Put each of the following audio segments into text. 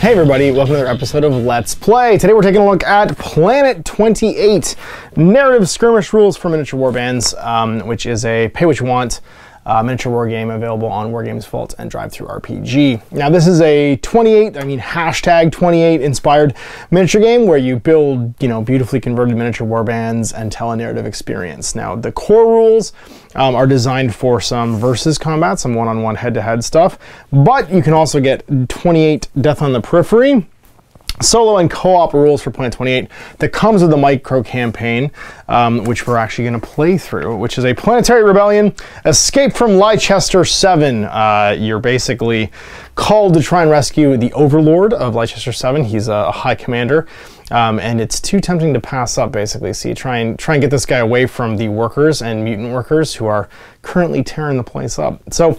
Hey everybody, welcome to another episode of Let's Play. Today we're taking a look at Planet 28, Narrative Skirmish Rules for Miniature Warbands, which is a pay-what-you-want miniature war game available on WarGamesVault and Drive-Thru RPG. Now this is a #28 inspired miniature game where you build, beautifully converted miniature warbands and tell a narrative experience. Now the core rules are designed for some versus combat, some one-on-one head-to-head stuff, but you can also get 28 Death on the Periphery, solo and co-op rules for Planet 28 that comes with the micro campaign, which we're actually going to play through, which is a planetary rebellion, escape from Leicester 7. You're basically called to try and rescue the overlord of Leicester 7. He's a high commander. And it's too tempting to pass up, basically. So you try and get this guy away from the workers and mutant workers who are currently tearing the place up. So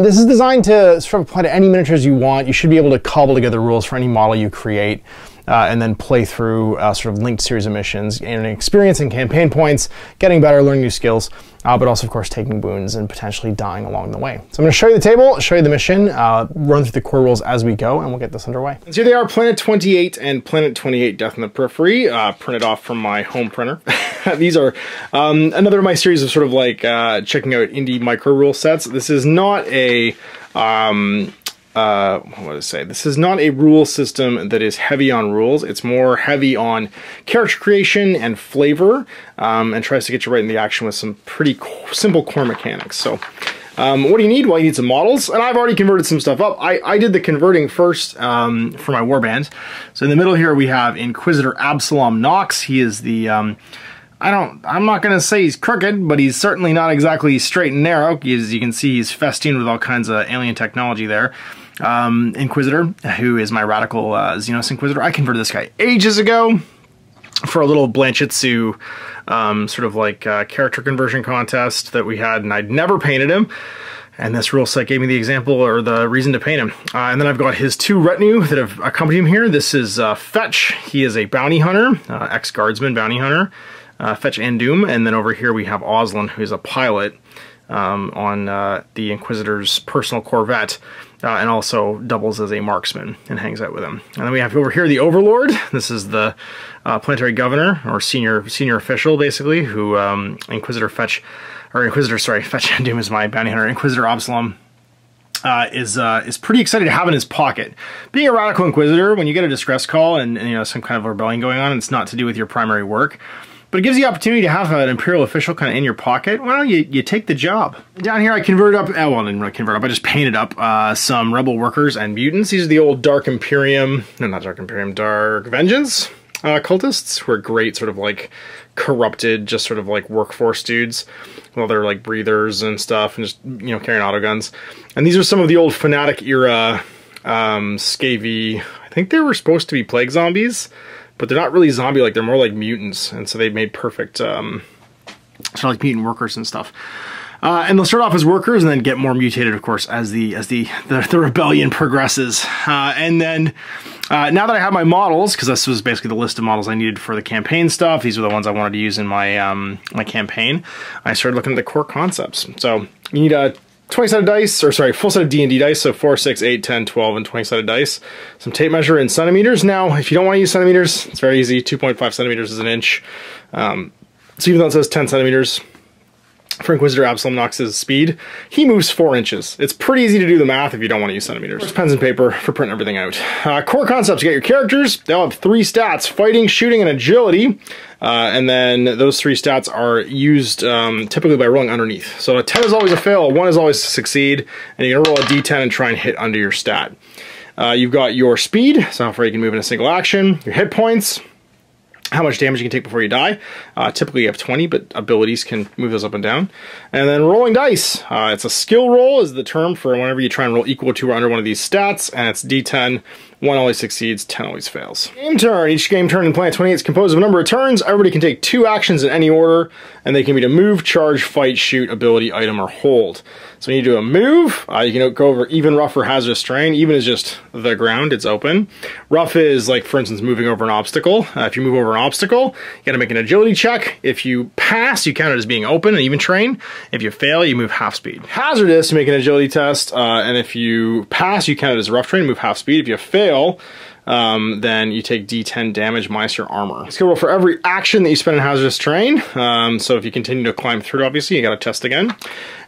this is designed to sort of apply to any miniatures you want. You should be able to cobble together rules for any model you create, and then play through sort of linked series of missions, and experience and campaign points, getting better, learning new skills, but also, of course, taking wounds and potentially dying along the way. So I'm going to show you the table, show you the mission, run through the core rules as we go, and we'll get this underway. So here they are, Planet 28 and Planet 28 Death on the Periphery, printed off from my home printer. These are another of my series of sort of like checking out indie micro rule sets. This is not a... this is not a rule system that is heavy on rules. It's more heavy on character creation and flavor, and tries to get you right in the action with some pretty simple core mechanics. So what do you need? Well, you need some models, and I've already converted some stuff up. I did the converting first for my warband. So in the middle here we have Inquisitor Absalom Knox. He is the... I'm not going to say he's crooked, but he's certainly not exactly straight and narrow. As you can see, he's festooned with all kinds of alien technology there. Inquisitor, who is my radical Xenos Inquisitor. I converted this guy ages ago for a little Blanchitsu sort of like character conversion contest that we had, and I'd never painted him. And this rule set gave me the example or the reason to paint him. And then I've got his two retinue that have accompanied him here. This is Fetch. He is a bounty hunter, ex-guardsman bounty hunter. Fetch and Doom, and then over here we have Oslin, who's a pilot on the Inquisitor's personal Corvette, and also doubles as a marksman and hangs out with him. And then we have over here the Overlord. This is the planetary governor, or senior official, basically, who Fetch and Doom is my bounty hunter. Inquisitor Absalom is pretty excited to have in his pocket. Being a radical Inquisitor, when you get a distress call and some kind of rebellion going on, and it's not to do with your primary work, but it gives you the opportunity to have an Imperial official kind of in your pocket. Well, you take the job. Down here I converted up, well, I didn't really convert up, I just painted up some rebel workers and mutants. These are the old Dark Vengeance cultists, who are great sort of like corrupted, just sort of like workforce dudes. Well, they're like breathers and stuff, and just, carrying auto guns. And these are some of the old Fanatic Era scavy, I think they were supposed to be plague zombies, but they're not really zombie-like, they're more like mutants, and so they made perfect, sort of like mutant workers and stuff. And they'll start off as workers and then get more mutated, of course, as the rebellion progresses. And then, now that I have my models, because this was basically the list of models I needed for the campaign stuff, these were the ones I wanted to use in my, my campaign, I started looking at the core concepts. So, you need a 20-sided dice, or sorry, full set of D&D dice, so 4, 6, 8, 10, 12, and 20-sided dice. Some tape measure in centimeters. Now, if you don't want to use centimeters, it's very easy. 2.5 centimeters is an inch. So even though it says 10 centimeters, for Inquisitor Absalom Knox's speed, he moves 4 inches. It's pretty easy to do the math if you don't want to use centimeters. First, pens and paper for printing everything out. Core concepts, you got your characters. They all have 3 stats, fighting, shooting, and agility. And then those 3 stats are used typically by rolling underneath. So a 10 is always a fail, a 1 is always a succeed, and you're gonna roll a d10 and try and hit under your stat. You've got your speed, so how far you can move in a single action, your hit points, how much damage you can take before you die. Typically you have 20, but abilities can move those up and down. And then rolling dice. It's a skill roll is the term for whenever you try and roll equal to or under one of these stats, and it's D10. 1 always succeeds, 10 always fails. Game turn. Each game turn in Planet 28 is composed of a number of turns. Everybody can take 2 actions in any order, and they can be to move, charge, fight, shoot, ability, item, or hold. So when you do a move, you can go over even, rough, or hazardous terrain. Even is just the ground, it's open. Rough is like, for instance, moving over an obstacle. If you move over an obstacle, you gotta make an agility check. If you pass, you count it as being open and even terrain. If you fail, you move half speed. Hazardous, you make an agility test, and if you pass, you count it as rough terrain, move half speed. If you fail, fail, then you take D10 damage minus your armor. It's going to roll for every action that you spend in hazardous terrain. So if you continue to climb through, obviously, you got to test again.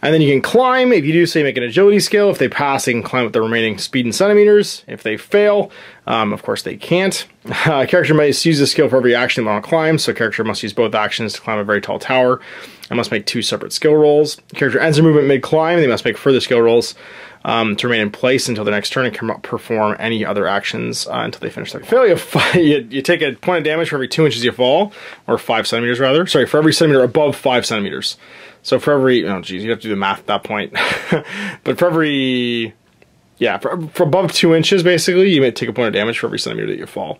And then you can climb. If you do, say, make an agility skill. If they pass, they can climb with the remaining speed in centimeters. If they fail, of course, they can't. A character must use a skill for every action they want to climb. So a character must use both actions to climb a very tall tower. They must make two separate skill rolls. The character ends their movement mid-climb. They must make further skill rolls to remain in place until their next turn and cannot perform any other actions until they finish their failure. You take a point of damage for every 2 inches you fall, or 5 centimeters rather. Sorry, for every centimeter above 5 centimeters. So for every, oh geez, you have to do the math at that point. But for every, yeah, for above 2 inches, basically, you may take a point of damage for every centimeter that you fall.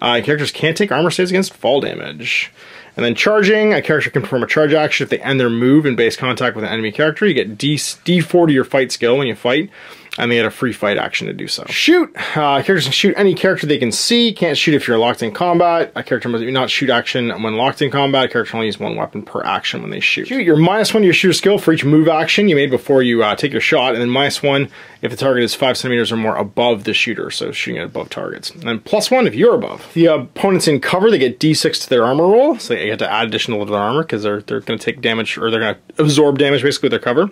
Characters can't take armor saves against fall damage. And then charging, a character can perform a charge action if they end their move in base contact with an enemy character. You get D4 to your fight skill when you fight, and they get a free fight action to do so. Shoot! Characters can shoot any character they can see. Can't shoot if you're locked in combat. A character must not shoot action when locked in combat. A character can only use one weapon per action when they shoot. Shoot, you're minus 1 to your shooter skill for each move action you made before you take your shot, and then -1 if the target is 5 centimeters or more above the shooter, so shooting at above targets. And then +1 if you're above. The opponents in cover, they get D6 to their armor roll, so they get to add additional to their armor because they're going to take damage, or they're going to absorb damage basically with their cover.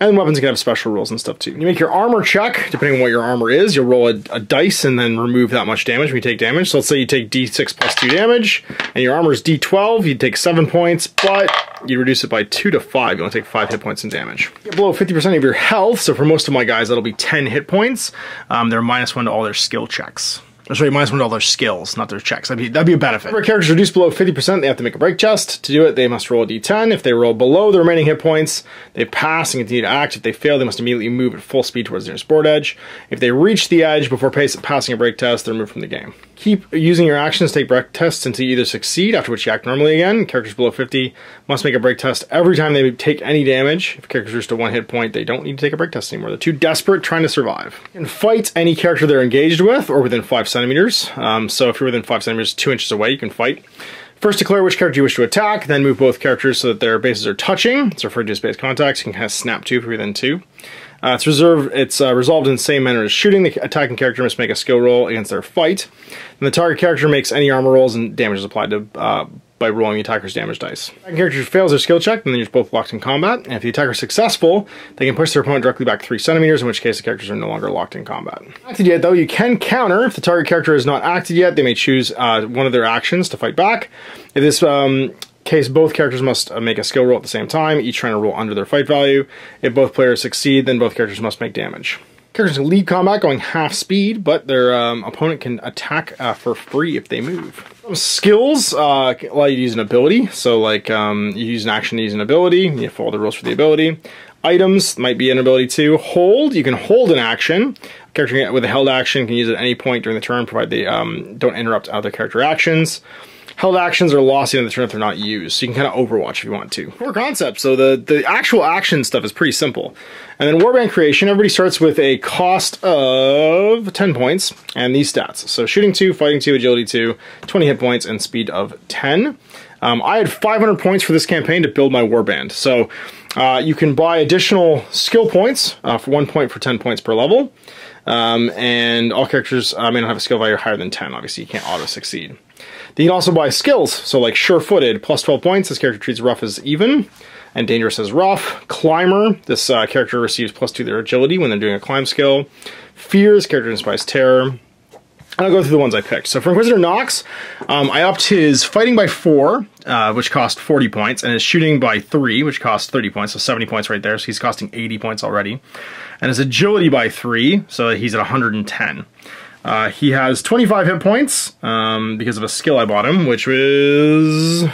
And then weapons can have special rules and stuff too. You make your armor check, depending on what your armor is, you'll roll a dice and then remove that much damage when you take damage. So let's say you take D6 plus 2 damage, and your armor's D12, you take 7 points, but you reduce it by 2 to 5. You only take 5 hit points in damage. You get below 50% of your health, so for most of my guys, that'll be 10 hit points. They're -1 to all their skill checks. Sorry, -1 to all their skills, not their checks. That'd be a benefit. If characters reduced below 50%, they have to make a break chest. To do it, they must roll a D10. If they roll below the remaining hit points, they pass and continue to act. If they fail, they must immediately move at full speed towards the nearest board edge. If they reach the edge before passing a break test, they're removed from the game. Keep using your actions to take break tests until you either succeed, after which you act normally again. Characters below 50 must make a break test every time they take any damage. If characters reach to 1 hit point, they don't need to take a break test anymore. They're too desperate trying to survive. And fight any character they're engaged with or within 5 centimeters. So if you're within 5 centimeters, 2 inches away, you can fight. First declare which character you wish to attack, then move both characters so that their bases are touching. It's referred to as base contacts. You can kind of snap two if you're within 2. It's resolved in the same manner as shooting. The attacking character must make a skill roll against their fight. And the target character makes any armor rolls and damage is applied to by rolling the attacker's damage dice. If the character fails their skill check, then they're both locked in combat. And if the attacker is successful, they can push their opponent directly back 3 centimeters, in which case the characters are no longer locked in combat. Acted yet, though, you can counter. If the target character has not acted yet, they may choose one of their actions to fight back. In this case, both characters must make a skill roll at the same time, each trying to roll under their fight value. If both players succeed, then both characters must make damage. Characters can lead combat going half speed, but their opponent can attack for free if they move. Some skills allow you to use an ability, so like you use an action to use an ability, you follow the rules for the ability. Items might be an ability too. Hold, you can hold an action. A character with a held action can use it at any point during the turn, provided they don't interrupt other character actions. Held actions are lost at the end of the turn if they're not used, so you can kind of overwatch if you want to. Core concepts, so the actual action stuff is pretty simple. And then Warband creation, everybody starts with a cost of 10 points, and these stats. So shooting 2, fighting 2, agility 2, 20 hit points, and speed of 10. I had 500 points for this campaign to build my Warband, so you can buy additional skill points for 1 point for 10 points per level, and all characters may not have a skill value higher than 10, obviously you can't auto-succeed. You can also buy skills, so like Sure-Footed, plus 12 points, this character treats rough as even, and dangerous as rough. Climber, this character receives +2 their agility when they're doing a climb skill. Fear, this character inspires terror. And I'll go through the ones I picked. So for Inquisitor Knox, I upped his fighting by 4, which cost 40 points, and his shooting by 3, which costs 30 points, so 70 points right there, so he's costing 80 points already. And his agility by 3, so he's at 110. He has 25 hit points because of a skill I bought him, which was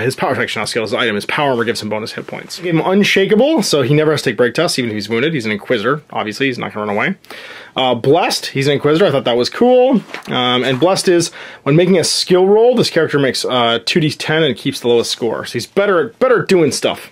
his power protection, not skill, his item. His power armor gives him bonus hit points. I gave him Unshakable, so he never has to take break tests, even if he's wounded. He's an Inquisitor, obviously, he's not going to run away. Blessed, he's an Inquisitor, I thought that was cool. And Blessed is, when making a skill roll, this character makes 2d10 and keeps the lowest score. So he's better at doing stuff.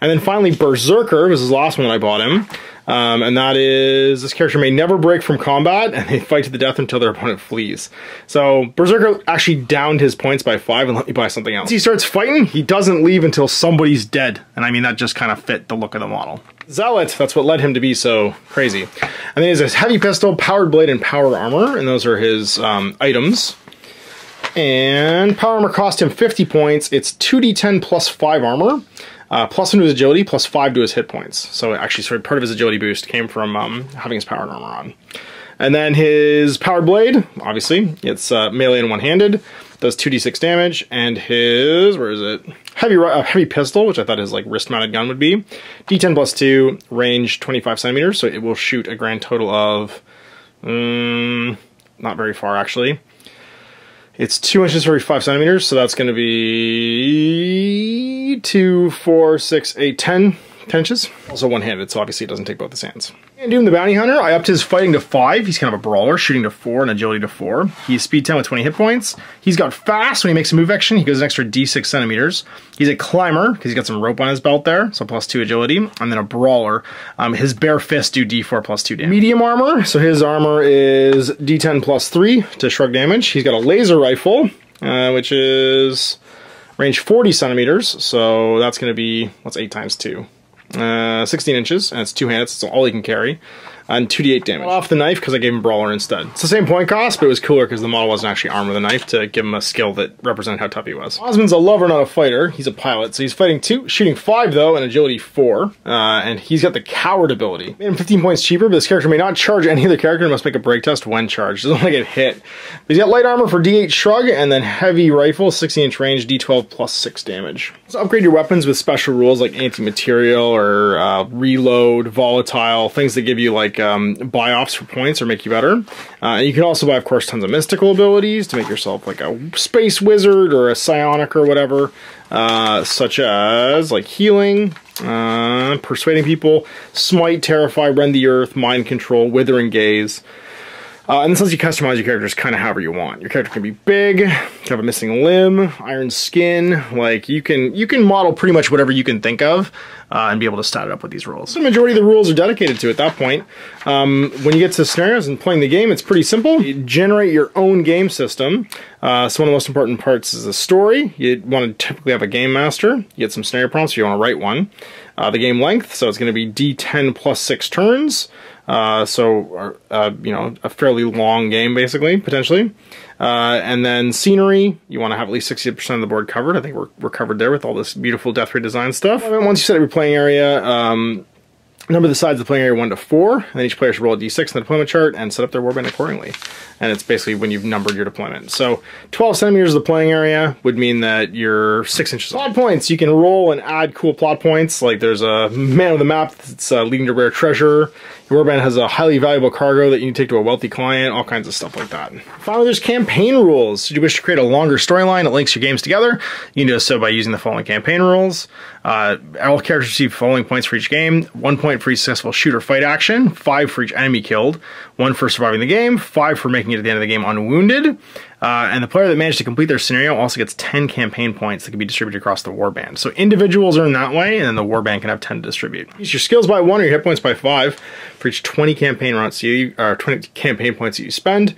And then finally, Berserker was his last one that I bought him. And that is, this character may never break from combat, and they fight to the death until their opponent flees. So, Berserker actually downed his points by 5 and let me buy something else. Once he starts fighting, he doesn't leave until somebody's dead. And I mean, that just kind of fit the look of the model. zealot. That's what led him to be so crazy. And then he has a heavy pistol, powered blade, and power armor, and those are his items. And power armor cost him 50 points. It's 2d10 plus 5 armor, plus 1 to his agility, plus 5 to his hit points. So actually, sort of part of his agility boost came from having his power and armor on. And then his power blade, obviously, it's melee and one-handed, does 2d6 damage, and his, where is it, heavy pistol, which I thought his like wrist-mounted gun would be, d10 plus 2, range 25 centimeters, so it will shoot a grand total of, not very far actually. It's 2 inches for every 5 centimeters, so that's going to be 2, 4, 6, 8, 10. 10 inches. Also one-handed, so obviously it doesn't take both his hands. And Doom the Bounty Hunter, I upped his fighting to 5. He's kind of a brawler, shooting to 4 and agility to 4. He's speed 10 with 20 hit points. He's got fast when he makes a move action. He goes an extra d6 centimeters. He's a climber, because he's got some rope on his belt there, so plus 2 agility. And then a brawler. His bare fists do d4 plus 2 damage. Medium armor, so his armor is d10 plus 3 to shrug damage. He's got a laser rifle, which is range 40 centimeters, so that's going to be, what's 8 times 2? 16 inches, and it's 2 hands, so all he can carry, and 2d8 damage. Off the knife because I gave him Brawler instead. It's the same point cost, but it was cooler because the model wasn't actually armed with a knife to give him a skill that represented how tough he was. Osman's a lover, not a fighter. He's a pilot, so he's fighting 2, shooting 5 though, and agility 4, and he's got the Coward ability. Made him 15 points cheaper, but this character may not charge any other character and must make a break test when charged. Doesn't want to get hit. But he's got light armor for d8 shrug, and then heavy rifle, 16 inch range, d12 plus 6 damage. So upgrade your weapons with special rules like anti-material or reload, volatile, things that give you like buy-offs for points or make you better. You can also buy, of course, tons of mystical abilities to make yourself like a space wizard or a psionic or whatever, such as like healing, persuading people, smite, terrify, rend the earth, mind control, withering gaze. And this lets you customize your characters kind of however you want. Your character can be big, can have a missing limb, iron skin, like you can model pretty much whatever you can think of and be able to start it up with these rules. The majority of the rules are dedicated to at that point. When you get to scenarios and playing the game, it's pretty simple. You generate your own game system. So one of the most important parts is the story. You want to typically have a game master. You get some scenario prompts if you want to write one. The game length, so it's going to be d10 plus 6 turns. You know, a fairly long game, basically, potentially. And then scenery, you want to have at least 60% of the board covered. I think we're covered there with all this beautiful Deathray Design stuff. Once you set up your playing area, number the sides of the playing area 1 to 4, and then each player should roll a d6 in the deployment chart and set up their warband accordingly. And it's basically when you've numbered your deployment. So 12 centimeters of the playing area would mean that you're 6 inches. Plot points, you can roll and add cool plot points, like there's a man on the map that's leading to rare treasure, your warband has a highly valuable cargo that you need to take to a wealthy client, all kinds of stuff like that. Finally, there's campaign rules. Should you wish to create a longer storyline that links your games together, you can do so by using the following campaign rules. All characters receive following points for each game, 1 point for each successful shoot or fight action, 5 for each enemy killed, 1 for surviving the game, 5 for making it to the end of the game unwounded, and the player that managed to complete their scenario also gets 10 campaign points that can be distributed across the warband. So individuals earn that way, and then the warband can have 10 to distribute. Use your skills by 1 or your hit points by 5 for each 20 campaign rounds you, or 20 campaign points that you spend.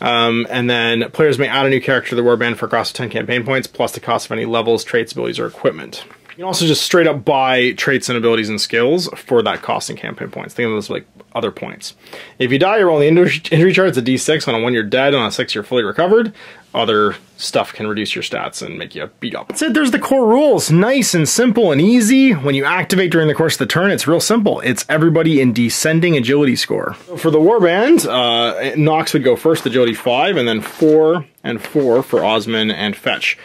And then players may add a new character to the warband for a cost of 10 campaign points, plus the cost of any levels, traits, abilities, or equipment. You can also just straight up buy traits and abilities and skills for that cost and campaign points. Think of those like other points. If you die, you're rolling injury charts, a d6. On a 1, you're dead. On a 6, you're fully recovered. Other stuff can reduce your stats and make you beat up. That's it, there's the core rules. Nice and simple and easy. When you activate during the course of the turn, it's real simple. It's everybody in descending agility score. So for the warband, Knox would go first, agility 5, and then 4 and 4 for Osman and Fetch.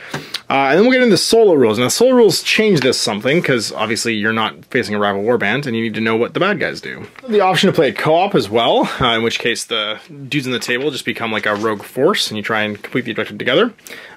And then we'll get into the solo rules. Now, solo rules change this something, because obviously you're not facing a rival warband, and you need to know what the bad guys do. The option to play co-op as well, in which case the dudes on the table just become like a rogue force, and you try and complete the objective together.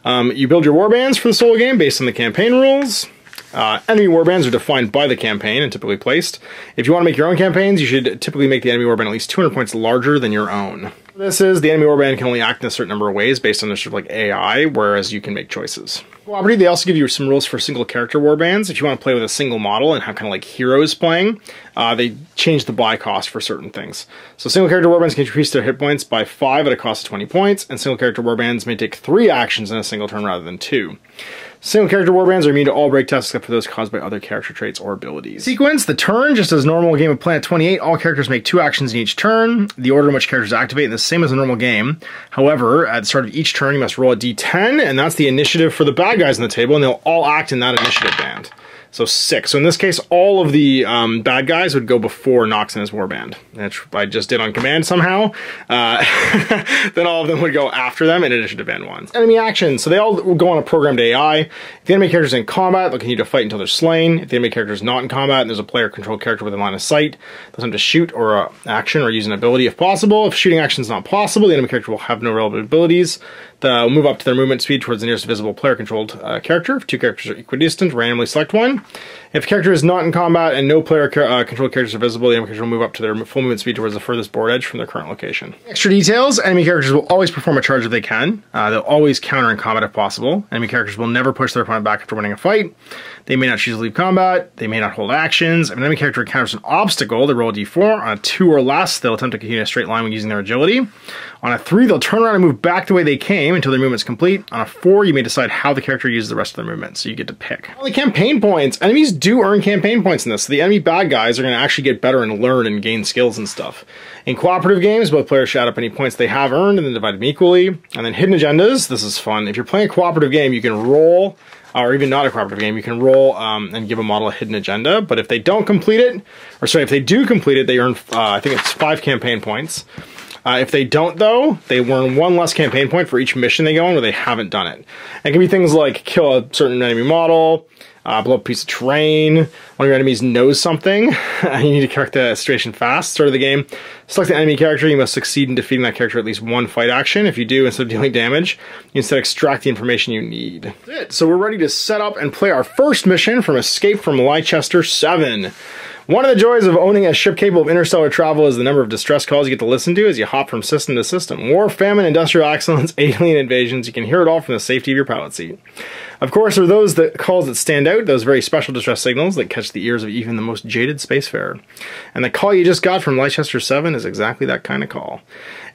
You build your warbands for the solo game based on the campaign rules. Enemy warbands are defined by the campaign and typically placed. If you want to make your own campaigns, you should typically make the enemy warband at least 200 points larger than your own. This is the enemy warband can only act in a certain number of ways based on their sort of like AI, whereas you can make choices. Cooperative, they also give you some rules for single character warbands. If you want to play with a single model and have kind of like heroes playing, They changed the buy cost for certain things. So single character warbands can increase their hit points by 5 at a cost of 20 points, and single character warbands may take 3 actions in a single turn rather than 2. Single character warbands are immune to all break tests except for those caused by other character traits or abilities. Sequence, the turn, just as normal game of Planet 28, all characters make 2 actions in each turn. The order in which characters activate is the same as a normal game. However, at the start of each turn, you must roll a d10, and that's the initiative for the bad guys on the table, and they'll all act in that initiative band. So 6. So in this case, all of the bad guys would go before Knox and his warband, which I just did on command somehow. Then all of them would go after them in initiative band 1. Enemy action. So they all will go on a programmed AI. If the enemy character is in combat, they'll continue to fight until they're slain. If the enemy character is not in combat and there's a player-controlled character with a line of sight, they'll have to shoot or action or use an ability if possible. If shooting action is not possible, the enemy character will have no relevant abilities. They'll move up to their movement speed towards the nearest visible player-controlled character. If 2 characters are equidistant, randomly select one. If a character is not in combat and no player-controlled characters are visible, the enemy character will move up to their full movement speed towards the furthest board edge from their current location. Extra details. Enemy characters will always perform a charge if they can. They'll always counter in combat if possible. Enemy characters will never push their opponent back after winning a fight. They may not choose to leave combat. They may not hold actions. If an enemy character encounters an obstacle, they roll a d4. On a 2 or less, they'll attempt to continue a straight line when using their agility. On a 3, they'll turn around and move back the way they came until their movement's complete. On a 4, you may decide how the character uses the rest of their movement, so you get to pick. Well, the campaign points. Enemies do earn campaign points in this, so the enemy bad guys are going to actually get better and learn and gain skills and stuff. In cooperative games, both players shout up any points they have earned and then divide them equally. And then hidden agendas. This is fun. If you're playing a cooperative game, you can roll, or even not a cooperative game, you can roll and give a model a hidden agenda. But if they don't complete it, or sorry, if they do complete it, they earn, I think it's 5 campaign points. If they don't, though, they earn 1 less campaign point for each mission they go on where they haven't done it. It can be things like kill a certain enemy model, blow up a piece of terrain, one of your enemies knows something, and you need to correct the situation fast. Start of the game, select the enemy character. You must succeed in defeating that character at least 1 fight action. If you do, instead of dealing damage, you instead extract the information you need. That's it. So we're ready to set up and play our first mission from Escape from Leicester 7. One of the joys of owning a ship capable of interstellar travel is the number of distress calls you get to listen to as you hop from system to system. War, famine, industrial accidents, alien invasions, you can hear it all from the safety of your pilot seat. Of course, there are those calls that stand out, those very special distress signals that catch the ears of even the most jaded spacefarer. And the call you just got from Leicester 7 is exactly that kind of call.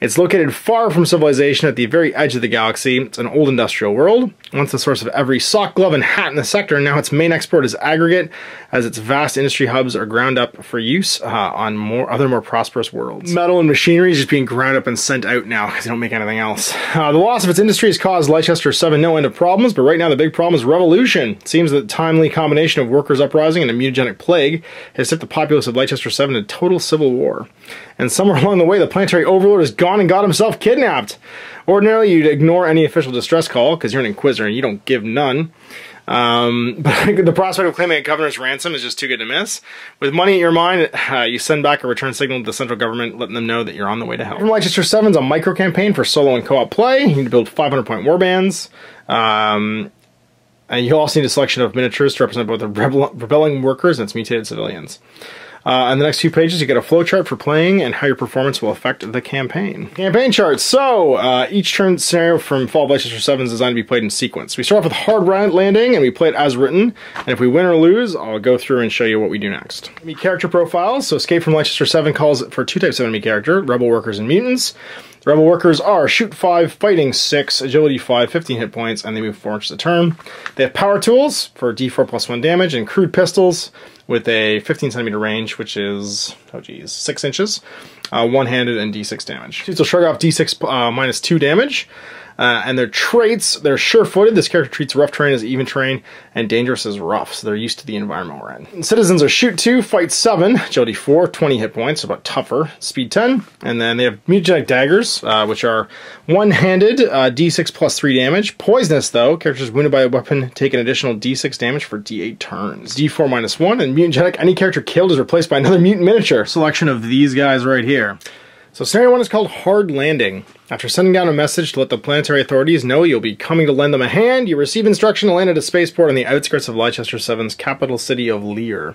It's located far from civilization at the very edge of the galaxy. It's an old industrial world. Once the source of every sock, glove, and hat in the sector, now its main export is aggregate, as its vast industry hubs are ground up for use on other more prosperous worlds. Metal and machinery is just being ground up and sent out now because they don't make anything else. The loss of its industry has caused Leicester 7 no end of problems, but right now the big problem is revolution. It seems that the timely combination of workers' uprising and a mutagenic plague has tipped the populace of Leicester 7 to total civil war. And somewhere along the way, the planetary overlord has gone and got himself kidnapped. Ordinarily, you'd ignore any official distress call, because you're an Inquisitor and you don't give none. But the prospect of claiming a governor's ransom is just too good to miss. With money in your mind, you send back a return signal to the central government, letting them know that you're on the way to help. Leicester 7's a micro-campaign for solo and co-op play. You need to build 500-point warbands. And you also need a selection of miniatures to represent both the rebelling workers and its mutated civilians. On the next few pages, you get a flowchart for playing and how your performance will affect the campaign. Campaign charts. So, each turn scenario from Fall of Leicester 7 is designed to be played in sequence. We start off with hard landing, and we play it as written. And if we win or lose, I'll go through and show you what we do next. Enemy character profiles. So, Escape from Leicester 7 calls for 2 types of enemy character, rebel workers and mutants. The rebel workers are shoot 5, fighting 6, agility 5, 15 hit points, and they move 4 inches a turn. They have power tools for d4 plus 1 damage and crude pistols with a 15-centimeter range, which is, oh geez, 6 inches, one-handed and d6 damage. Suits will shrug off d6 minus 2 damage, and their traits, they're sure-footed. This character treats rough terrain as even terrain and dangerous as rough, so they're used to the environment we're in. And citizens are shoot 2, fight 7, agility 4, 20 hit points, so about tougher, speed 10, and then they have mutagenic daggers, which are one-handed, d6 plus 3 damage. Poisonous, though, characters wounded by a weapon take an additional d6 damage for d8 turns. d4 minus 1, and mutagenic, any character killed is replaced by another mutant miniature. Selection of these guys right here. So scenario 1 is called Hard Landing. After sending down a message to let the planetary authorities know you'll be coming to lend them a hand, you receive instruction to land at a spaceport on the outskirts of Leicester 7's capital city of Lear.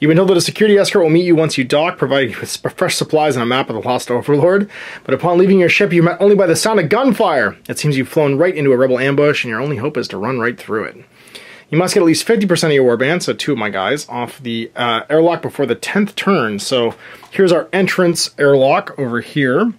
You've been told that a security escort will meet you once you dock, providing you with fresh supplies and a map of the lost overlord. But upon leaving your ship, you're met only by the sound of gunfire. It seems you've flown right into a rebel ambush, and your only hope is to run right through it. You must get at least 50% of your warband, so two of my guys, off the airlock before the 10th turn. So here's our entrance airlock over here.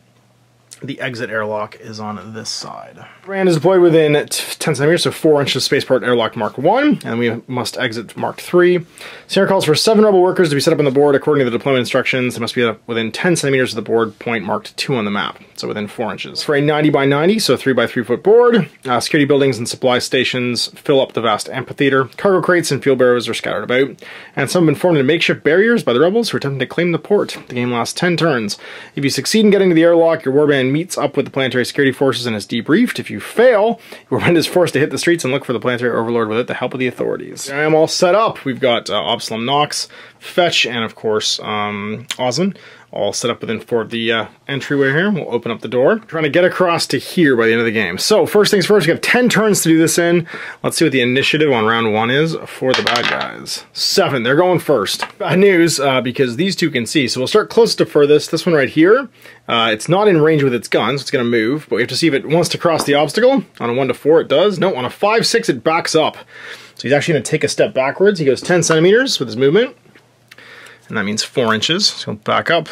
The exit airlock is on this side. Brand is deployed within 10 centimeters, so 4 inches spaceport airlock mark 1, and we must exit mark 3. Scenario calls for 7 rebel workers to be set up on the board according to the deployment instructions. They must be within 10 centimeters of the board point marked 2 on the map, so within 4 inches. For a 90 by 90, so 3 by 3 foot board, security buildings and supply stations fill up the vast amphitheater. Cargo crates and fuel barrows are scattered about, and some have been formed into makeshift barriers by the rebels who are attempting to claim the port. The game lasts 10 turns. If you succeed in getting to the airlock, your warband meets up with the planetary security forces and is debriefed. If you fail, your warband is forced to hit the streets and look for the planetary overlord without the help of the authorities. I am all set up. We've got Absalom Knox, Fetch, and of course Oslin, all set up within 4 of the entryway here. We'll open up the door. We're trying to get across to here by the end of the game. So first things first, we have 10 turns to do this in. Let's see what the initiative on round 1 is for the bad guys. 7, they're going first. Bad news, because these two can see. So we'll start close to furthest. This one right here, it's not in range with its gun, so it's gonna move, but we have to see if it wants to cross the obstacle. On a 1 to 4, it does. No, on a 5-6, it backs up. So he's actually gonna take a step backwards. He goes 10 centimeters with his movement, and that means 4 inches. So he'll back up,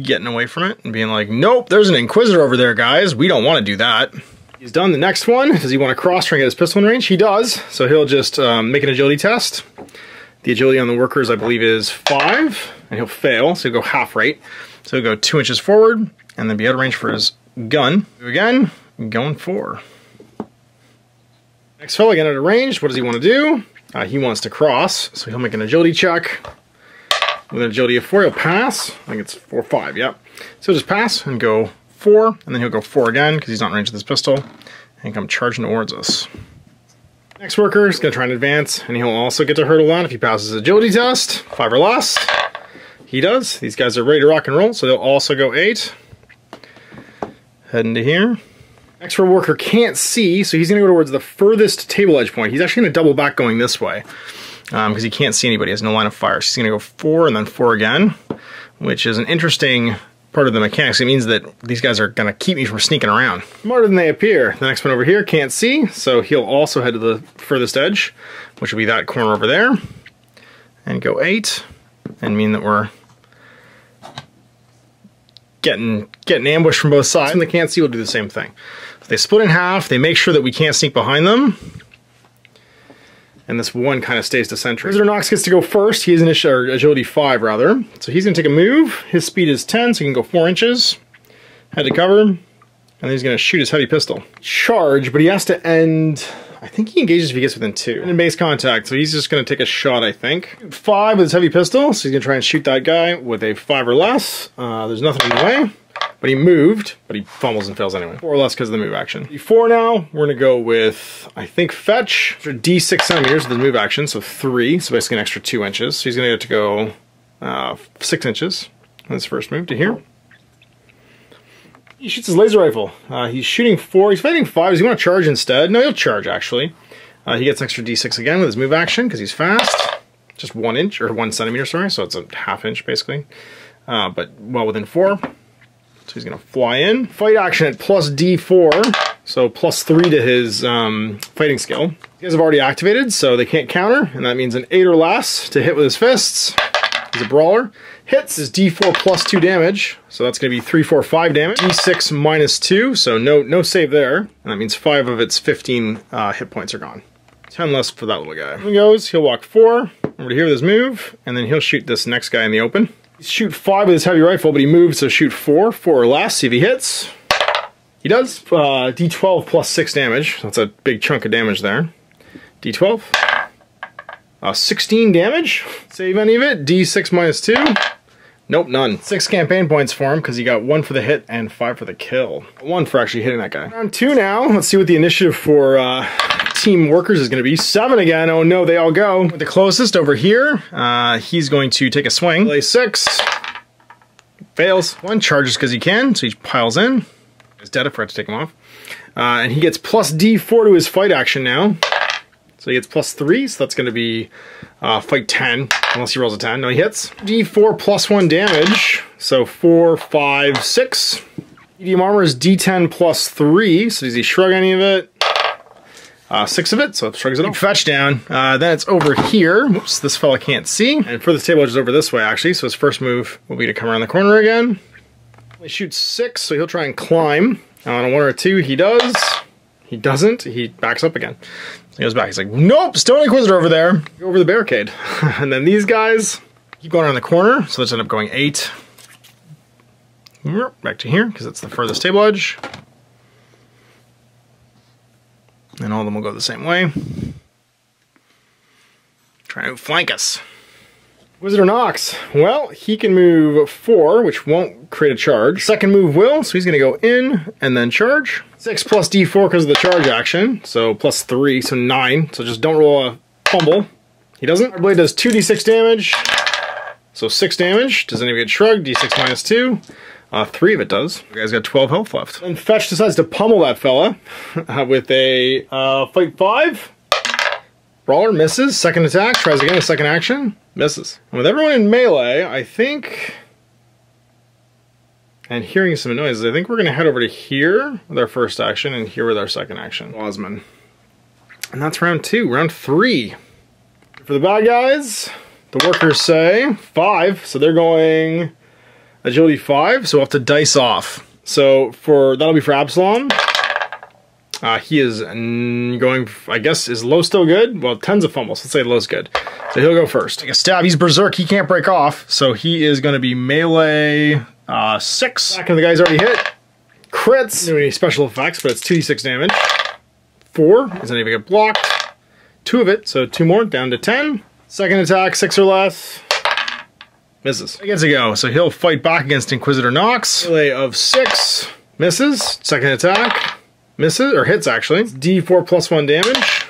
getting away from it and being like, nope, there's an Inquisitor over there, guys. We don't wanna do that. He's done. The next one, does he wanna cross try and get his pistol in range? He does, so he'll just make an agility test. The agility on the workers, I believe, is 5, and he'll fail, so he'll go half right. So he'll go 2 inches forward, and then be out of range for his gun. Again, going 4. Next fella, again out of range. What does he want to do? He wants to cross, so he'll make an agility check. With an agility of 4, he'll pass. I think it's 4 or 5, yep. So he'll just pass and go 4, and then he'll go 4 again, because he's not in range of this pistol, and come charging towards us. Next worker is going to try and advance, and he'll also get to hurt a lot if he passes his agility test, 5 or less. He does. These guys are ready to rock and roll, so they'll also go 8. Heading to here. Next for worker can't see, so he's going to go towards the furthest table edge point. He's actually going to double back going this way, because he can't see anybody. He has no line of fire. So he's going to go 4 and then 4 again, which is an interesting part of the mechanics. It means that these guys are going to keep me from sneaking around. Smarter than they appear. The next one over here can't see, so he'll also head to the furthest edge, which will be that corner over there, and go 8, and mean that we're getting ambushed from both sides. And they can't see will do the same thing. So they split in half, they make sure that we can't sneak behind them, and this one kind of stays to sentry. Visitor Knox gets to go first. He is in agility 5 rather. So he's gonna take a move. His speed is 10, so he can go 4 inches, head to cover, and then he's gonna shoot his heavy pistol. Charge, but he has to end. I think he engages if he gets within 2. And in base contact, so he's just gonna take a shot, I think. 5 with his heavy pistol, so he's gonna try and shoot that guy with a 5 or less. There's nothing in the way, but he moved, but he fumbles and fails anyway. 4 or less because of the move action. D4 now, we're gonna go with, I think, Fetch. After D6 centimeters with the move action, so 3, so basically an extra 2 inches. So he's gonna have to go 6 inches on his first move to here. He shoots his laser rifle. He's shooting 4. He's fighting 5. Does he want to charge instead? No, he'll charge, actually. He gets extra D6 again with his move action, because he's fast. Just 1 inch, or 1 centimeter, sorry, so it's a half inch, basically. But well within 4. So he's going to fly in. Fight action at plus D4, so plus 3 to his fighting skill. These guys have already activated, so they can't counter, and that means an 8 or less to hit with his fists. He's a brawler. Hits is D4 plus 2 damage, so that's going to be 3, 4, 5 damage. D6 minus 2, so no save there, and that means 5 of its 15 hit points are gone. 10 less for that little guy. He goes, he'll walk 4 over here with his move, and then he'll shoot this next guy in the open. Shoot 5 with his heavy rifle, but he moves, so shoot 4 or less, see if he hits. He does. D12 plus 6 damage, that's a big chunk of damage there. D12. 16 damage. Save any of it. D6 minus 2. Nope, none. 6 campaign points for him because he got 1 for the hit and 5 for the kill. 1 for actually hitting that guy. Round 2 now. Let's see what the initiative for team workers is going to be. 7 again. Oh no, they all go. The closest over here, he's going to take a swing. Play 6. Fails. 1 charges because he can, so he piles in. He's dead. I forgot to take him off. And he gets plus D4 to his fight action now. So he gets plus 3, so that's going to be fight 10, unless he rolls a 10. No, he hits. D4 plus 1 damage, so 4, 5, 6. Medium armor is D10 plus 3, so does he shrug any of it? 6 of it, so it shrugs it off. Fetch down. Then it's over here. Whoops, this fella can't see. And for this table, which is over this way, actually, so his first move will be to come around the corner again. He shoots 6, so he'll try and climb. On a 1 or a 2, he does. He doesn't. He backs up again. He goes back. He's like, nope, Stone Inquisitor over there. Go over the barricade. And then these guys keep going around the corner, so let's end up going 8. Back to here, because it's the furthest table edge. And all of them will go the same way. Try to flank us. Inquisitor Knox. Well, he can move 4, which won't create a charge. Second move will, so he's going to go in and then charge. 6 plus D4 because of the charge action, so plus 3, so 9. So just don't roll a fumble. He doesn't. Our blade does 2d6 damage, so 6 damage. Does any of it get shrugged? D6 minus 2. 3 of it does. The guy's got 12 health left. And Fetch decides to pummel that fella with a fight 5. Brawler misses. Second attack. Tries again with second action. Misses. And with everyone in melee, I think, and hearing some noises, I think we're going to head over to here with our first action and here with our second action. Osman. And that's round 2. Round 3. For the bad guys, the workers say 5. So they're going agility 5. So we'll have to dice off. So that'll be for Absalom. He is going, I guess, is low still good? Well, tens of fumbles. Let's say low's good. So he'll go first. Take a stab. He's berserk. He can't break off. So he is going to be melee 6. Back and the guy's already hit. Crits. Didn't do any special effects, but it's 2d6 damage. 4. Doesn't even get blocked. 2 of it. So 2 more. Down to 10. Second attack, 6 or less. Misses. He gets a go. So he'll fight back against Inquisitor Knox. Melee of 6. Misses. Second attack. Misses, or hits actually. It's D4 plus 1 damage,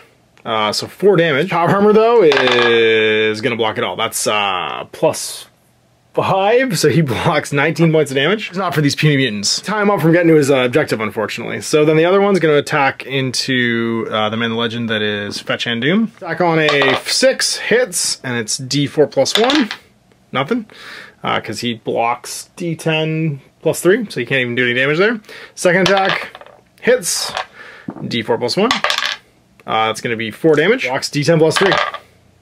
so 4 damage. Power Armor though is gonna block it all. That's plus 5, so he blocks 19 points of damage. It's not for these puny mutants. Tie him up from getting to his objective, unfortunately. So then the other one's gonna attack into the man, the legend that is Fetch and Doom. Attack on a 6, hits, and it's D4 plus 1, nothing, because he blocks D10 plus 3, so he can't even do any damage there. Second attack. Hits, D4 plus 1. That's going to be 4 damage. Blocks D10 plus 3.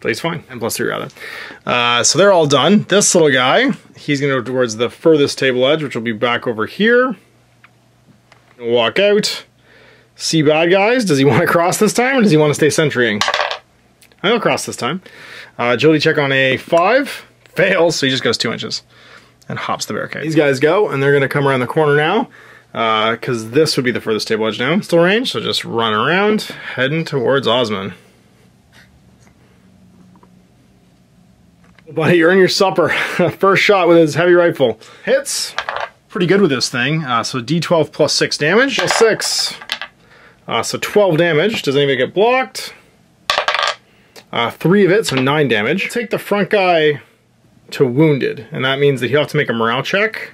So he's fine. And plus 3, rather. So they're all done. This little guy, he's going to go towards the furthest table edge, which will be back over here. Walk out. See bad guys. Does he want to cross this time, or does he want to stay sentrying? I'll cross this time. Agility check on a 5. Fails, so he just goes 2 inches. And hops the barricade. These guys go, and they're going to come around the corner now. Because this would be the furthest table edge now. Still range, so just run around, heading towards Osman. Buddy, you earn your supper. First shot with his heavy rifle. Hits. Pretty good with this thing. So D12 plus 6 damage. Plus 6. So 12 damage. Doesn't even get blocked. 3 of it, so 9 damage. Take the front guy to wounded, and that means that he'll have to make a morale check.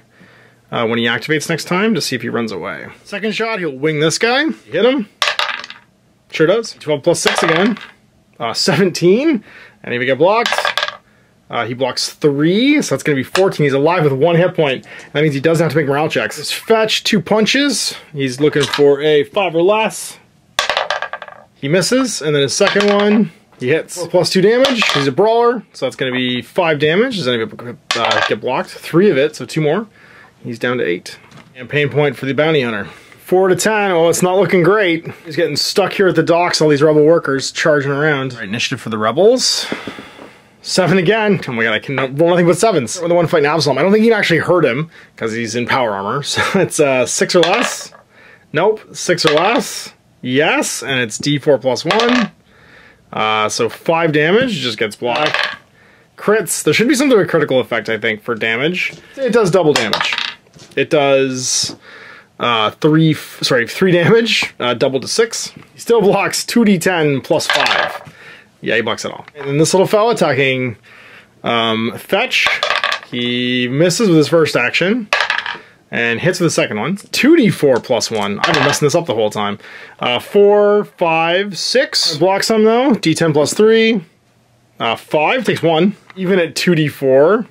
When he activates next time to see if he runs away. Second shot, he'll wing this guy. Hit him. Sure does. 12 plus 6 again. 17. And if he gets blocked, he blocks 3, so that's going to be 14. He's alive with 1 hit point. That means he doesn't have to make morale checks. Let's fetch 2 punches. He's looking for a 5 or less. He misses, and then his second one, he hits. 4 plus 2 damage. He's a brawler, so that's going to be 5 damage. Does any of it get blocked? 3 of it, so 2 more. He's down to 8. And pain point for the bounty hunter. 4 to 10. Oh, it's not looking great. He's getting stuck here at the docks. All these rebel workers charging around. All right, initiative for the rebels. 7 again. Oh my god, I can roll nothing but 7s. We're the one fighting Absalom. I don't think he can actually hurt him because he's in power armor. So it's 6 or less. Nope. 6 or less. Yes, and it's D4 plus 1. So 5 damage. Just gets blocked. Crits. There should be some sort of critical effect, I think, for damage. It does double damage. It does 3 damage, double to 6. He still blocks 2d10 plus 5. Yeah, he blocks it all. And then this little fella attacking Fetch. He misses with his first action and hits with the second one. 2d4 plus 1. I've been messing this up the whole time. 4, 5, 6. Blocks some though. d10 plus 3. 5 takes 1. Even at 2d4,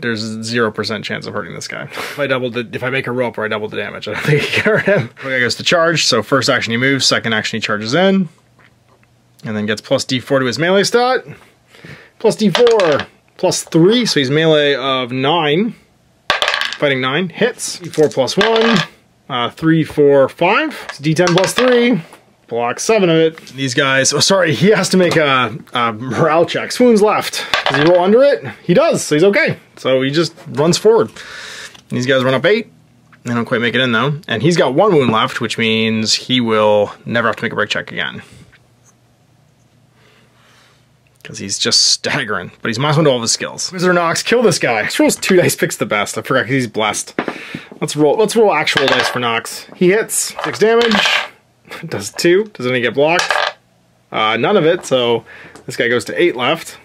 there's 0% chance of hurting this guy. If I make a rope or I double the damage, I don't think he can hurt him. Okay, goes to charge, so first action he moves, second action he charges in. and then gets plus D4 to his melee stat. Plus D4, plus 3, so he's melee of 9. Fighting 9, hits. D4 plus 1, 3, 4, 5. It's D10 plus 3. Block 7 of it. These guys, oh sorry, he has to make a morale check. Swoon's left. Does he roll under it? He does, so he's okay. So he just runs forward. And these guys run up 8. They don't quite make it in though. And he's got 1 wound left, which means he will never have to make a break check again. Because he's just staggering, but he's minus 1 to all of his skills. Inquisitor Knox, kill this guy. He rolls 2 dice, picks the best. I forgot because he's blessed. Let's roll actual dice for Knox. He hits 6 damage. Does 2. Doesn't even get blocked. None of it, so this guy goes to 8 left.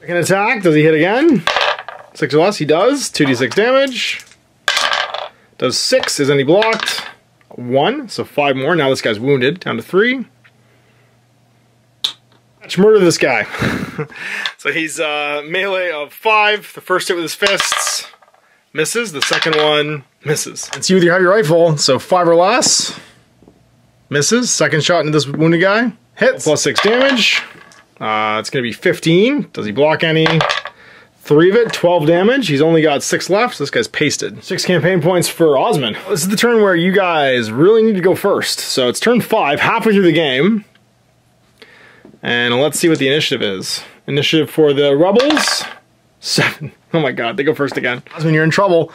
Second attack, does he hit again? 6 or less, he does. 2d6 damage. Does 6, isn't he blocked? 1, so 5 more. Now this guy's wounded, down to 3. Let's murder this guy. So he's melee of 5. The first hit with his fists misses. The second one misses. It's you with your heavy rifle, so 5 or less. Misses. Second shot into this wounded guy. Hits. Plus 6 damage. It's going to be 15. Does he block any? 3 of it. 12 damage. He's only got 6 left. So this guy's pasted. 6 campaign points for Osman. This is the turn where you guys really need to go first. So it's turn 5, halfway through the game. And let's see what the initiative is. Initiative for the Rebels. 7. Oh my god, they go first again. Osman, you're in trouble.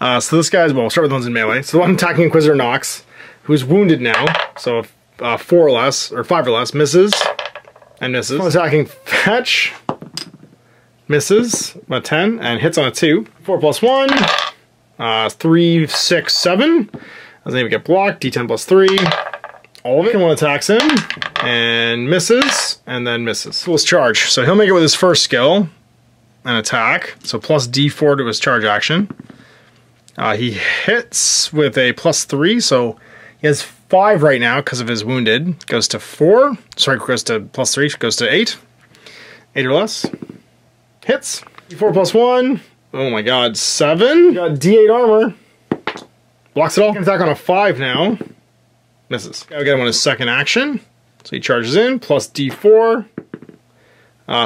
So this guy's, well, we'll start with the ones in melee. So the one attacking Inquisitor Knox, who's wounded now, so 4 or less, or 5 or less, misses, and misses. One attacking Fetch, misses, a 10, and hits on a 2. 4 plus 1, 3, 6, 7, doesn't even get blocked, d10 plus 3, all of it. One attacks him, and then misses. Fool's charge, so he'll make it with his first skill, an attack, so plus d4 to his charge action. He hits with a plus 3, so he has 5 right now because of his wounded. Goes to 4. Sorry, goes to plus 3. Goes to 8. 8 or less. Hits. D4 plus 1. Oh my god. 7. Got D8 armor. Blocks it all. Attack on a 5 now. Misses. Gotta get him on his second action. So he charges in. Plus D4.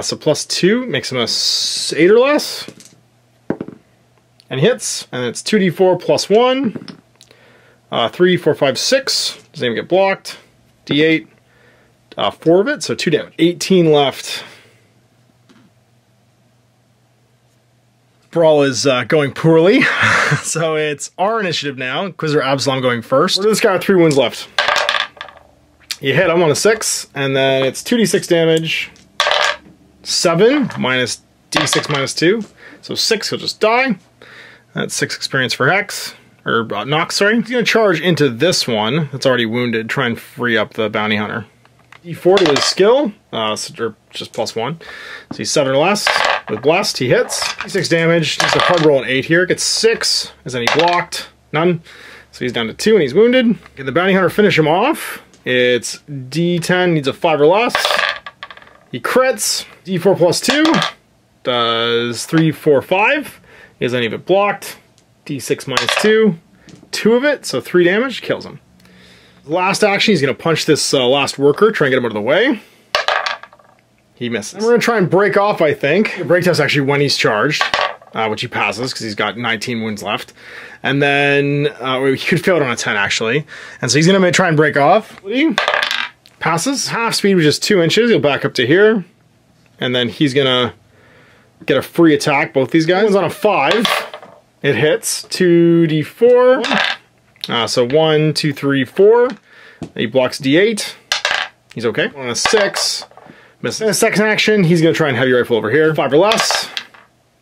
So plus 2. Makes him a 8 or less. And hits. And it's 2D4 plus 1. 3, 4, 5, 6. Doesn't even get blocked. D8. 4 of it, so 2 damage. 18 left. Brawl is going poorly. So it's our initiative now. Inquisitor Absalom going first. This guy has 3 wounds left. You hit him on a 6, and then it's 2d6 damage. 7 minus d6 minus 2. So 6, he'll just die. That's 6 experience for Hex. Or Knox, sorry. He's going to charge into this one that's already wounded, try and free up the bounty hunter. D4 to his skill, or just plus 1. So he's 7 or less. With Blast, he hits. D6 damage. Just a hard roll an 8 here. Gets 6. Is any blocked? None. So he's down to 2 and he's wounded. Can the bounty hunter finish him off? It's D10, needs a 5 or less. He crits. D4 plus 2. Does 3, 4, 5. Is any of it blocked? D6 minus 2, 2 of it, so 3 damage, kills him. Last action, he's going to punch this last worker, try and get him out of the way. He misses. And we're going to try and break off, I think. The break test actually when he's charged, which he passes because he's got 19 wounds left. And then he could fail it on a 10, actually. And so he's going to try and break off. Passes. Half speed, which is 2 inches. He'll back up to here. And then he's going to get a free attack, both these guys. One's on a 5. It hits 2d4, so 1, 2, 3, 4, he blocks d8, he's okay. On a 6, misses. In the second action, he's going to try and heavy rifle over here, 5 or less,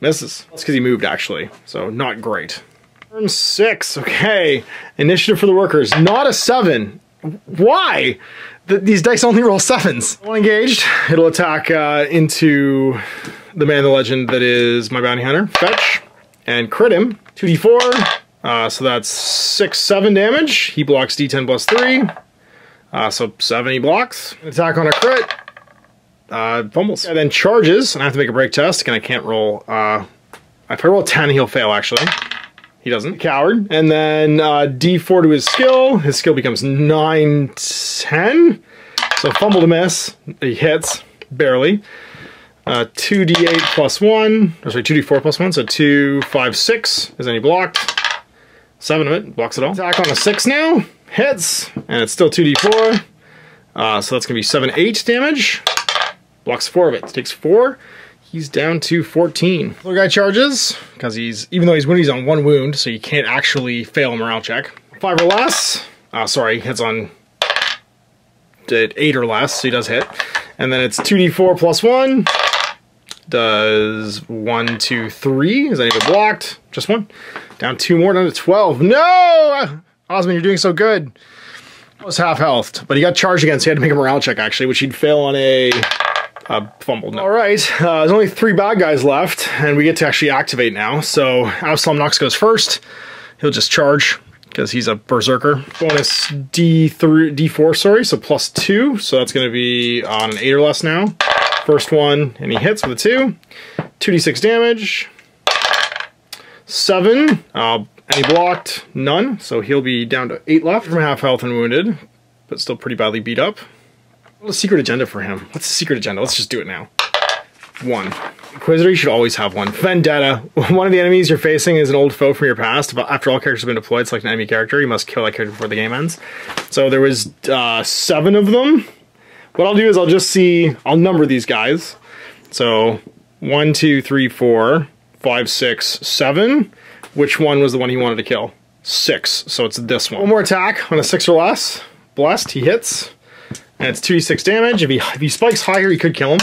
misses. That's because he moved actually, so not great. Turn 6, okay, initiative for the workers, not a 7, why? These dice only roll 7s. One engaged, it'll attack into the man of the legend that is my bounty hunter, Fetch. And crit him, 2d4, so that's 6, 7 damage. He blocks d10 plus 3, so 7 he blocks. Attack on a crit, fumbles. And then charges, and I have to make a break test, and I can't roll, if I roll a 10 he'll fail actually. He doesn't, coward. And then d4 to his skill becomes 9, 10, So fumble to miss, he hits, barely. 2d8 plus 1, or sorry, 2d4 plus 1, so 2, 5, 6. Is any blocked? 7 of it, blocks it all. Attack on a 6 now, hits, and it's still 2d4. So that's going to be 7, 8 damage. Blocks 4 of it, takes 4. He's down to 14. Other guy charges, because he's, even though he's wounded, he's on 1 wound, so you can't actually fail a morale check. 5 or less, sorry, hits on 8 or less, so he does hit. And then it's 2d4 plus 1, does 1, 2, 3, is that even blocked? Just 1. Down 2 more, down to 12. No! Osman, you're doing so good. I was half healthed, but he got charged again, so he had to make a morale check, actually, which he'd fail on a... fumbled. No. All right, there's only 3 bad guys left, and we get to actually activate now. So Absalom Knox goes first. He'll just charge because he's a berserker. Bonus D4, sorry, so plus 2. So that's going to be on an 8 or less now. First one, and he hits with a 2. 2d6 damage. 7. And he blocked none, so he'll be down to 8 left from half health and wounded, but still pretty badly beat up. What's the secret agenda for him? What's the secret agenda? Let's just do it now. 1. Inquisitor, you should always have 1. Vendetta. One of the enemies you're facing is an old foe from your past. But after all characters have been deployed, select an enemy character. You must kill that character before the game ends. So there was 7 of them. What I'll do is I'll just see, I'll number these guys. So 1, 2, 3, 4, 5, 6, 7. Which one was the one he wanted to kill? 6, so it's this one. 1 more attack on a 6 or less. Blessed, he hits. And it's 2d6 damage. If he spikes higher, he could kill him.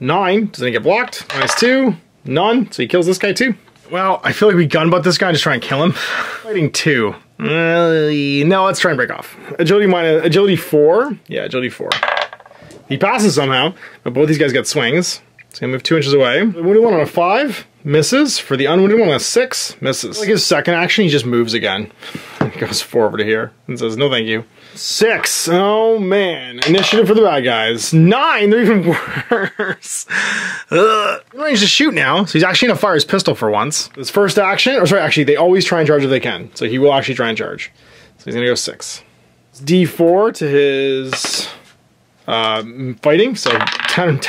9, doesn't he get blocked? Minus 2, none, so he kills this guy too. Well, I feel like we gunbutt this guy and just try and kill him. Fighting 2. No, let's try and break off. Agility 4. Yeah, agility 4. He passes somehow, but both these guys got swings. So he'll move 2 inches away. The wounded one on a 5, misses. For the unwounded one on a 6, misses. Like his second action, he just moves again. He goes forward to here and says, no thank you. 6, oh man. Initiative for the bad guys. 9, they're even worse. Ugh. He's in range to shoot now, so he's actually gonna fire his pistol for once. His first action, or sorry, actually, they always try and charge if they can. So he will actually try and charge. So he's gonna go 6. It's D4 to his fighting, so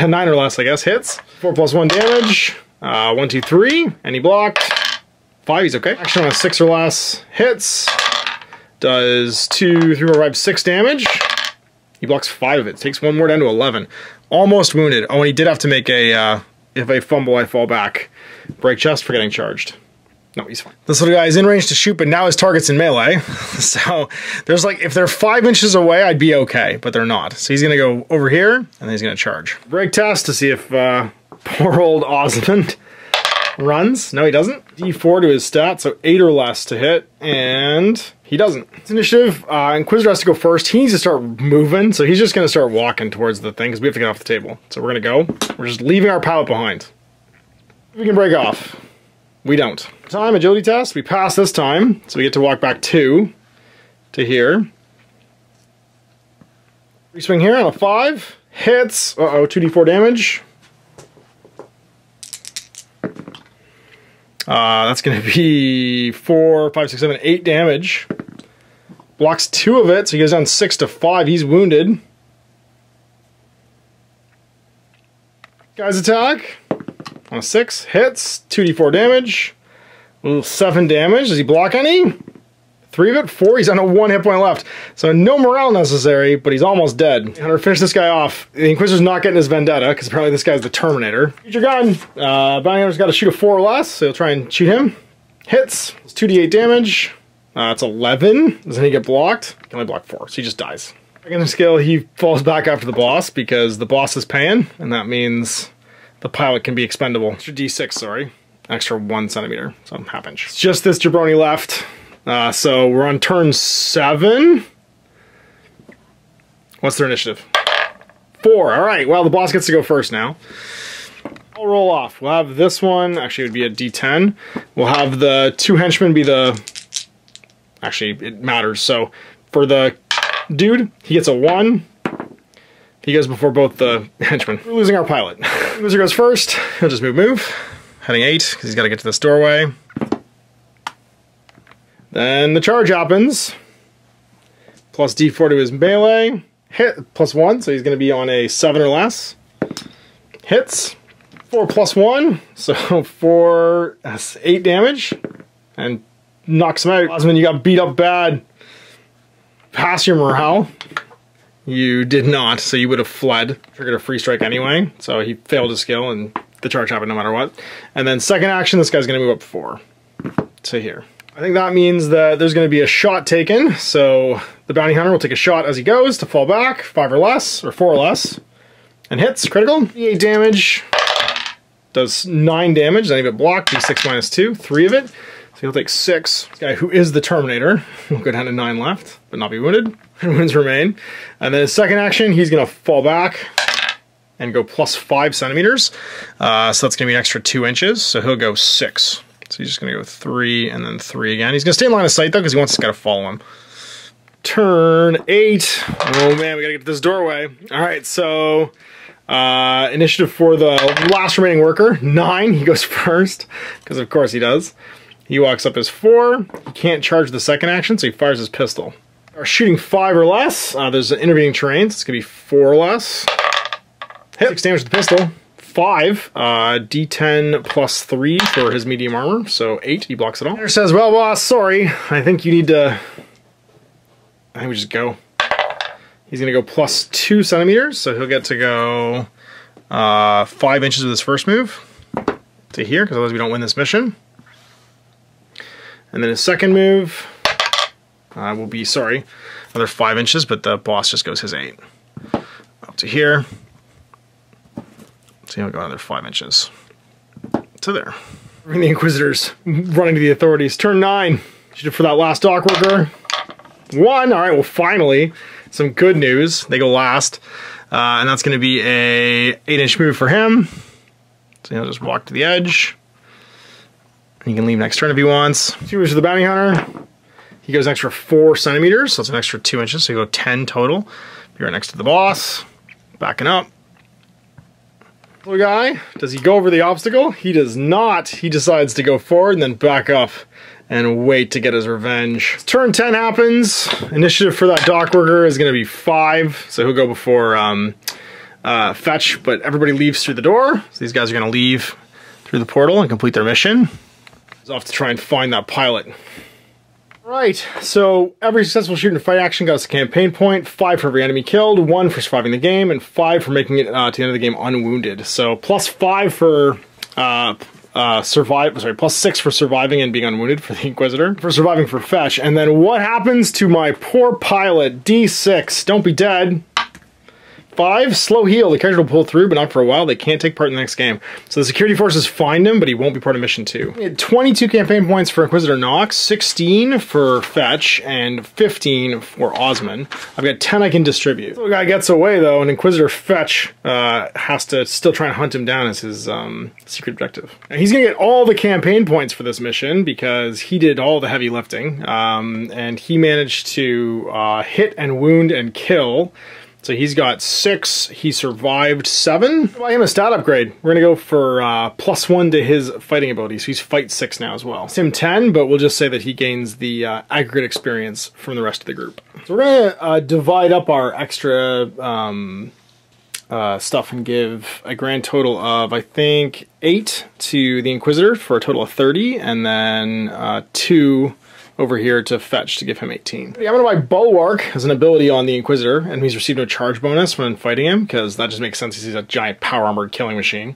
9 or less, I guess, hits. 4 plus 1 damage. 1, 2, 3, and he blocked. 5, he's okay. Action on a 6 or less, hits. Does 2, 3 more, 5, 6 damage. He blocks 5 of it. Takes 1 more down to 11. Almost wounded. Oh, and he did have to make a, if I fumble, I fall back. Break chest for getting charged. No, he's fine. This little guy is in range to shoot, but now his target's in melee. So there's like, if they're 5 inches away, I'd be okay, but they're not. So he's gonna go over here, and then he's gonna charge. Break test to see if poor old Osmond runs. No, he doesn't. D4 to his stat, so 8 or less to hit, and... he doesn't. It's initiative. Inquisitor has to go first. He needs to start moving, so he's just going to start walking towards the thing because we have to get off the table. So we're going to go. We're just leaving our pallet behind. We can break off. We don't. Time agility test. We pass this time, so we get to walk back 2 to here. We swing here on a 5. Hits. 2d4 damage. That's going to be 4, 5, 6, 7, 8 damage. Blocks 2 of it, so he goes down 6 to 5. He's wounded. Guys attack on a 6, hits, 2d4 damage, a little 7 damage. Does he block any? 3 of it, 4. He's on a 1 hit point left, so no morale necessary, but he's almost dead. I'm gonna finish this guy off. The Inquisitor's not getting his vendetta because apparently this guy's the Terminator. Shoot your gun. Bounty hunter's got to shoot a 4 or less, so he'll try and shoot him. Hits. It's 2d8 damage. It's 11. Doesn't he get blocked? He can only block 4, so he just dies. Second skill, he falls back after the boss because the boss is paying, and that means the pilot can be expendable. Extra d6, sorry. Extra 1 centimeter, so half inch. It's just this jabroni left. So we're on turn 7. What's their initiative? 4, alright, well the boss gets to go first now. I'll roll off. We'll have this one, actually it would be a d10. We'll have the 2 henchmen be the... actually, it matters. So, for the dude, he gets a 1. He goes before both the henchmen. We're losing our pilot. Loser goes first. He'll just move. Heading 8, because he's got to get to this doorway. Then the charge happens. Plus d4 to his melee. hit +1, so he's going to be on a 7 or less. Hits for +1, so for 8 damage, and knocks him out. Osman, you got beat up bad. Pass your morale. You did not, so you would have fled. Triggered a free strike anyway, so he failed his skill, and the charge happened no matter what. And then second action, this guy's going to move up 4 to here. I think that means that there's going to be a shot taken, so the bounty hunter will take a shot as he goes to fall back, 5 or less, or 4 or less, and hits, critical. 8 damage, does 9 damage, then he got blocked, d6 minus 2, 3 of it, so he'll take 6. This guy, who is the Terminator, will go down to 9 left, but not be wounded, and wounds remain. And then his second action, he's going to fall back and go +5 centimeters, so that's going to be an extra 2 inches, so he'll go 6. So he's just going to go 3 and then 3 again. He's going to stay in line of sight, though, because he wants this guy to follow him. Turn 8. Oh, man, we got to get to this doorway. All right, so initiative for the last remaining worker. 9. He goes first, because, of course, he does. He walks up as 4. He can't charge the second action, so he fires his pistol. Are shooting 5 or less. There's an intervening terrain, so it's going to be 4 or less. Hit. 6 damage to the pistol. 5, d10 plus 3 for his medium armor, so 8, he blocks it all. Hunter says, well, boss, sorry, I think you need to, I think we just go. He's gonna go +2 centimeters, so he'll get to go 5 inches with his first move to here, because otherwise we don't win this mission. And then his second move will be, sorry, another 5 inches, but the boss just goes his 8. Up to here. So he'll go another 5 inches to there. The Inquisitor's running to the authorities. Turn 9. For that last dock worker. 1. All right, well, finally, some good news. They go last. And that's going to be a 8-inch move for him. So he'll just walk to the edge. He can leave next turn if he wants. 2 moves for the bounty hunter. He goes an extra 4 centimeters. So that's an extra 2 inches. So he'll go 10 total. Be right next to the boss. Backing up. Little guy, does he go over the obstacle? He does not. He decides to go forward and then back up and wait to get his revenge. Turn 10 happens. Initiative for that dock worker is going to be 5, so he'll go before Fetch, but everybody leaves through the door. So these guys are going to leave through the portal and complete their mission. He's off to try and find that pilot. Right, so every successful shooting and fight action got us a campaign point, 5 for every enemy killed, 1 for surviving the game, and 5 for making it to the end of the game unwounded. So +5 for +6 for surviving and being unwounded for the Inquisitor, for surviving for Fetch. And then what happens to my poor pilot? D6, don't be dead. 5, slow heal. The character will pull through, but not for a while. They can't take part in the next game. So the security forces find him, but he won't be part of mission 2. We had 22 campaign points for Inquisitor Knox, 16 for Fetch, and 15 for Osman. I've got 10 I can distribute. So the guy gets away, though, and Inquisitor Fetch has to still try and hunt him down as his secret objective. And he's going to get all the campaign points for this mission because he did all the heavy lifting, and he managed to hit and wound and kill. So he's got 6, he survived 7. Buy him a stat upgrade. We're gonna go for +1 to his fighting ability, so he's fight 6 now as well. It's him 10, but we'll just say that he gains the aggregate experience from the rest of the group. So we're gonna divide up our extra stuff and give a grand total of, I think, 8 to the Inquisitor for a total of 30, and then 2 over here to Fetch to give him 18. Yeah, I'm gonna buy Bulwark as an ability on the Inquisitor, and he's received no charge bonus when fighting him, because that just makes sense, he's a giant power-armored killing machine.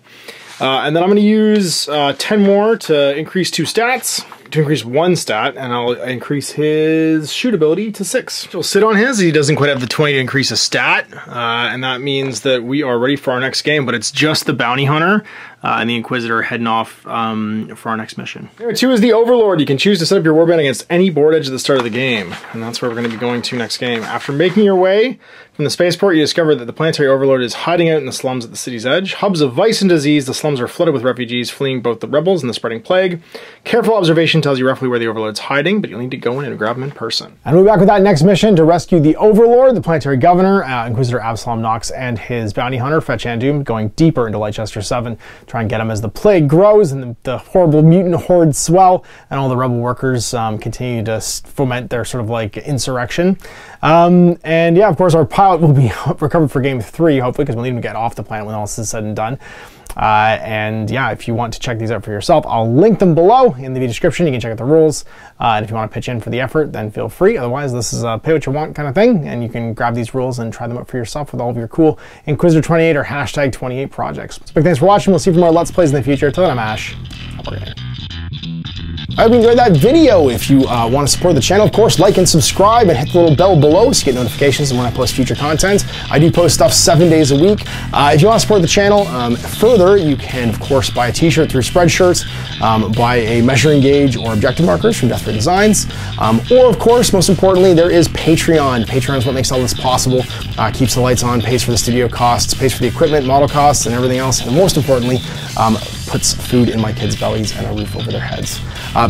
And then I'm gonna use 10 more to increase 2 stats, to increase 1 stat, and I'll increase his shoot ability to 6. He'll sit on his, he doesn't quite have the 20 to increase a stat, and that means that we are ready for our next game, but it's just the bounty hunter and the Inquisitor heading off for our next mission. Number 2 is the Overlord. You can choose to set up your warband against any board edge at the start of the game, and that's where we're going to be going to next game. After making your way from the spaceport, you discover that the planetary Overlord is hiding out in the slums at the city's edge. Hubs of vice and disease, the slums are flooded with refugees fleeing both the rebels and the spreading plague. Careful observation tells you roughly where the Overlord's hiding, but you'll need to go in and grab him in person. And we'll be back with that next mission to rescue the Overlord, the planetary governor, Inquisitor Absalom Knox, and his bounty hunter, Fetch Andoum, going deeper into Leicester 7. try and get them as the plague grows and the horrible mutant hordes swell and all the rebel workers continue to foment their sort of like insurrection. And yeah, of course, our pilot will be recovered for game 3, hopefully, because we'll need him to get off the planet when all this is said and done. And yeah, if you want to check these out for yourself, I'll link them below in the video description. You can check out the rules. And if you want to pitch in for the effort, then feel free. Otherwise, this is a pay what you want kind of thing. And you can grab these rules and try them out for yourself with all of your cool Inquisitor 28 or hashtag 28 projects. So big thanks for watching. We'll see you for more Let's Plays in the future. Till then, I'm Ash. Have a good day. I hope you enjoyed that video. If you want to support the channel, of course, like and subscribe and hit the little bell below so you get notifications when I post future content. I do post stuff 7 days a week. If you want to support the channel further, you can, of course, buy a t-shirt through Spreadshirts, buy a measuring gauge or objective markers from Deathray Designs, or, of course, most importantly, there is Patreon. Patreon is what makes all this possible, keeps the lights on, pays for the studio costs, pays for the equipment, model costs, and everything else, and most importantly, puts food in my kids' bellies and a roof over their heads.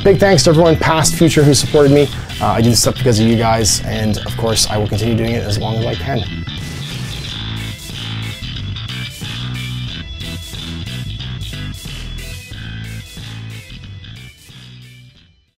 Big thanks to everyone past, future, who supported me. I do this stuff because of you guys, and of course I will continue doing it as long as I can.